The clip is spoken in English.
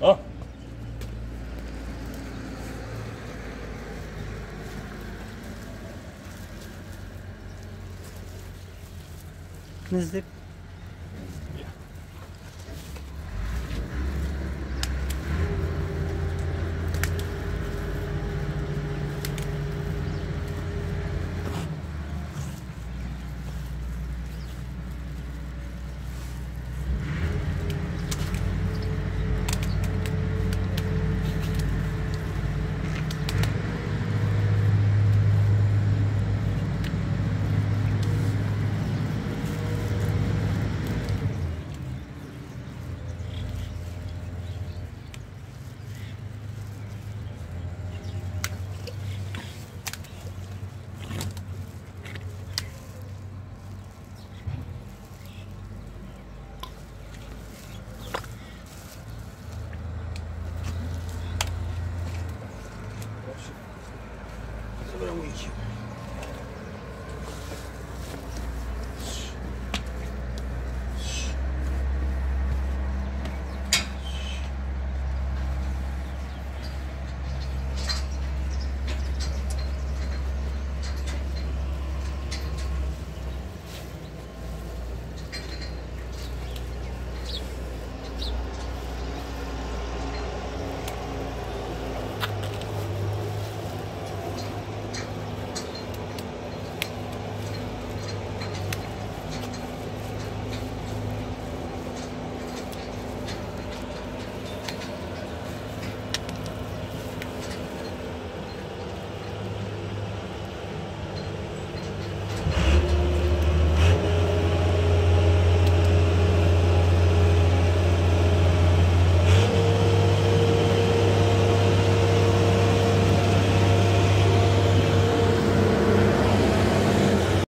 Al. Nizlik.